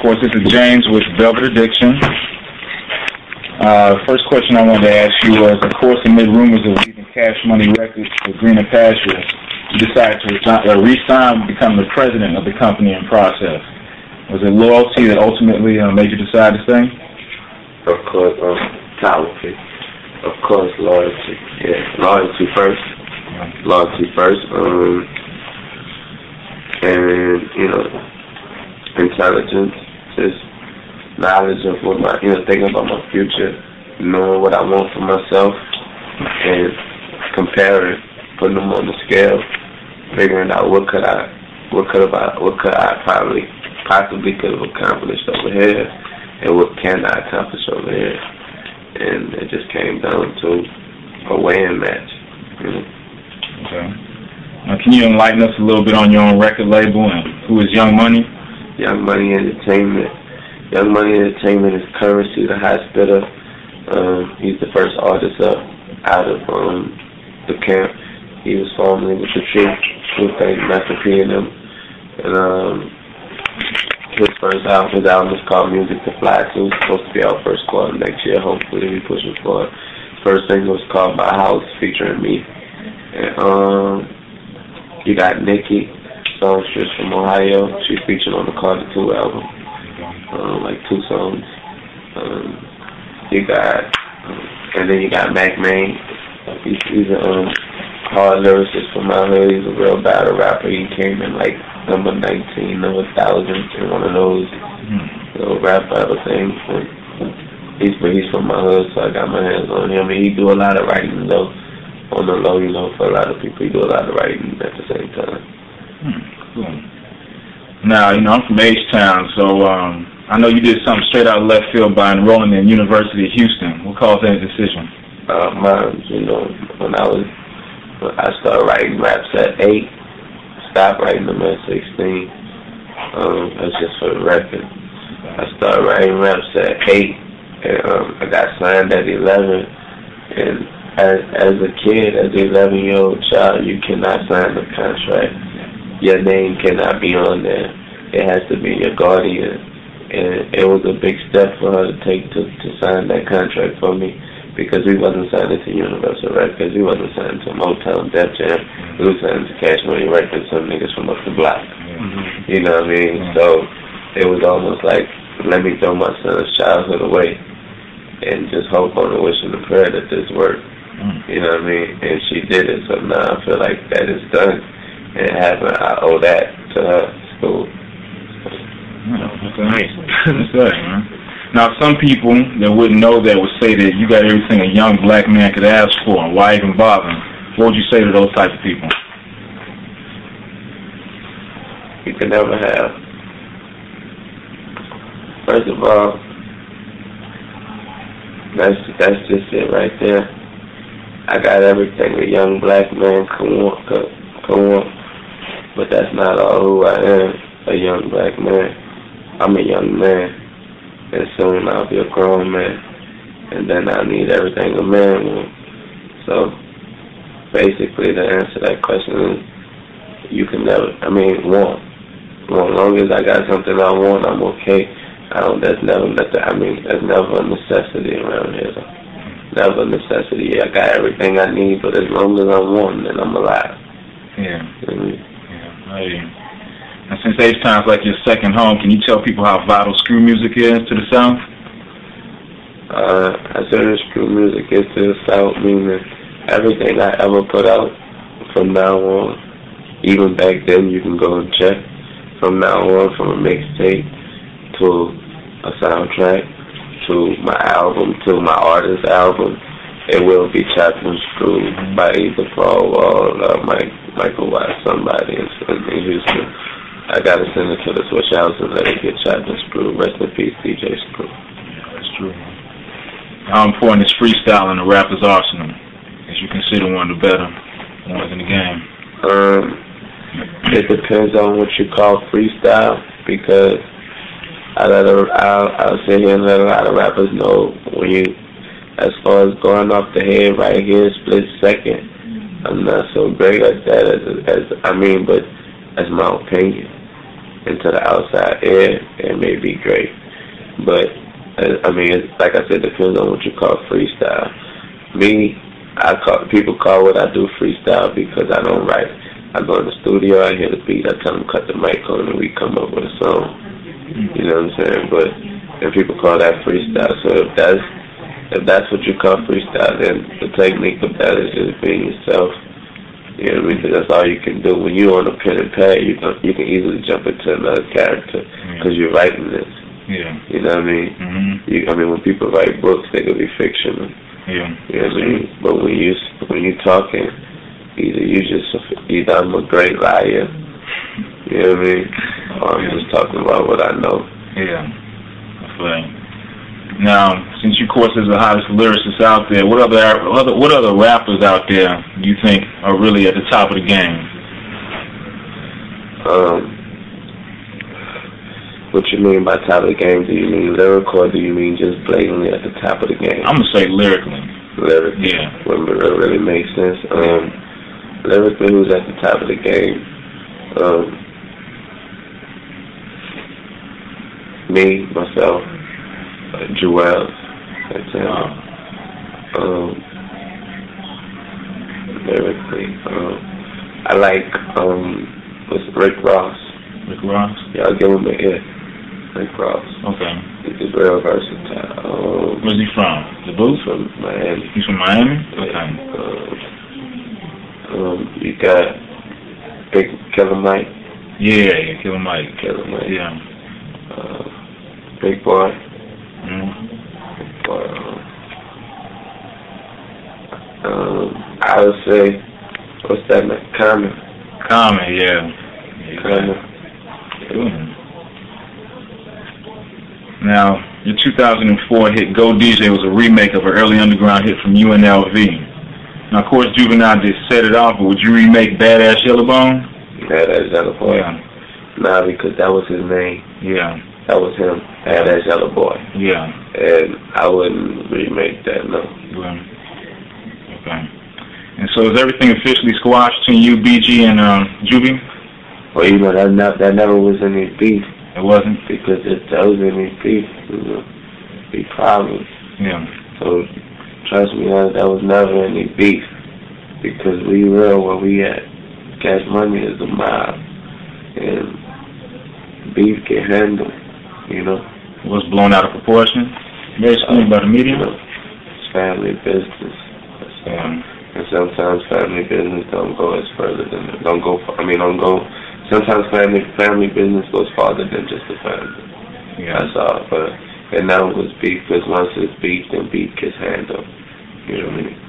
Of course, this is James with Velvet Addiction. First question I wanted to ask you was, of course, amid rumors of leaving Cash Money Records for greener pastures, you decided to resign and become the president of the company in process. Was it loyalty that ultimately made you decide to stay? Of course, loyalty. Of course, loyalty. Yeah, loyalty first. Loyalty first. And, you know, intelligence, just knowledge of what my, you know, thinking about my future, knowing what I want for myself, and comparing, putting them on the scale, figuring out what could I possibly accomplished over here, and what can I accomplish over here, and it just came down to a weighing match. You know? Okay. Now, can you enlighten us a little bit on your own record label and who is Young Money? Young Money Entertainment. Young Money Entertainment is Currency, the highest bidder. He's the first artist out of the camp. He was formerly with the Truth, Master P and them. And his first album, is called Music to Fly To. It's supposed to be our first quarter next year. Hopefully, we pushing for it. First single was called My House, featuring me. And you got Nikki, songstress from Ohio. She featured on the Carter 2 album. Like 2 songs. You got, and then you got Mac Main. He's a hard lyricist from my hood. He's a real battle rapper. He came in like number 19, number 1000, in one of those little rap battle things. And he's from my hood, so I got my hands on him. And he do a lot of writing though, on the low, you know, for a lot of people. He do a lot of writing at the same time. Cool. Now, you know, I'm from H-Town, so I know you did something straight out of left field by enrolling in University of Houston. What caused that decision? You know, when I started writing raps at 8, stopped writing them at 16. That's just for the record. I started writing raps at 8, and I got signed at 11. And as a kid, as an 11-year-old child, you cannot sign the contract. Your name cannot be on there. It has to be your guardian. And it was a big step for her to take to sign that contract for me, because we wasn't signed to Universal Records. We wasn't signed to Motown Def Jam. We was signed to Cash Money Records, some niggas from up the block. You know what I mean? So it was almost like, let me throw my son's childhood away and just hope on the wish and the prayer that this worked. You know what I mean? And she did it. So now I feel like that is done. And I owe that to her school. Nice. That's good, man. Now, some people that wouldn't know that would say that you got everything a young black man could ask for. Why even bother? What would you say to those type of people? You can never have. First of all, that's just it right there. I got everything a young black man could want. But that's not all who I am, a young black man. I'm a young man, and soon I'll be a grown man, and then I need everything a man wants. So basically, to answer that question is, you can never, I mean, want. Well, as long as I got something I want, I'm okay. That's never a necessity around here. Never a necessity. I got everything I need, but as long as I want, then I'm alive. Yeah. Yeah. And since H-Town's like your second home, can you tell people how vital Screw music is to the South? I said Screw music is to the South, meaning everything I ever put out from now on, even back then, you can go and check. From now on, from a mixtape to a soundtrack to my album to my artist album, it will be chopped and screwed by either Paul Wall or Michael Watts, somebody in Houston. I gotta send it to the Switch House and let it get chopped and screwed. Rest in peace, DJ Screw. Yeah, that's true. How important is freestyle in the rapper's arsenal? As you consider one of the better ones in the game. It depends on what you call freestyle, because I'll sit here and let a lot of rappers know when you. As far as going off the head right here, split second, I'm not so great at that. But that's my opinion. into the outside air, it may be great. But, I mean, it's, like I said, depends on what you call freestyle. Me, people call what I do freestyle because I don't write. I go in the studio, I hear the beat, I tell them cut the mic on, and we come up with a song. You know what I'm saying? But, and people call that freestyle. So if that's what you call freestyle, then the technique of that is just being yourself. You know what I mean? Because that's all you can do. When you're on a pen and pad, you can easily jump into another character because you're writing this. Yeah. You know what I mean? Mm-hmm. I mean, when people write books, they could be fictional. Yeah. You know what I mean? But when you're talking, either I'm a great liar, you know what I mean, or I'm just talking about what I know. Yeah. Now, since you, of course, is the hottest lyricist out there, what other rappers out there do you think are really at the top of the game? What you mean by top of the game? Do you mean lyrical, or do you mean just blatantly at the top of the game? I'm gonna say lyrically. Lyrically, yeah. What really makes sense. Lyrically, who's at the top of the game? Me, myself. Joelle, lyrically, I like, Rick Ross. Rick Ross? Yeah, I'll give him an ear. Rick Ross. Okay. He's real versatile. Where's he from? The booth? He's from Miami. He's from Miami? Okay. You got Kevin Mike. Yeah, Kevin Mike. Kevin Mike. Yeah. Big Boy. Mm-hmm. I would say, what's that name? Common. Common, yeah. Common. Mm-hmm. Now, your 2004 hit Go DJ was a remake of an early underground hit from UNLV. Now, of course, Juvenile did set it off, but would you remake Badass Yellowbone? Badass Yellowbone? Yeah. Nah, because that was his name. Yeah. That was him, and that's Yellow Boy. Yeah. And I wouldn't remake that, no. Right. Okay. And so is everything officially squashed between you, BG, and Juby? Well, you know, that never was any beef. It wasn't? Because if that was any beef, it would be problems. Yeah. So trust me, that was never any beef. Because we real where we at. Cash Money is a mob. And beef can handle. You know, it was blown out of proportion. Basically, by the media. You know, it's family business. And sometimes family business don't go as further than Sometimes family business goes farther than just the family. Yeah. That's all. But and now it was beef because once it's beef, then beef gets handled. You know what I mean?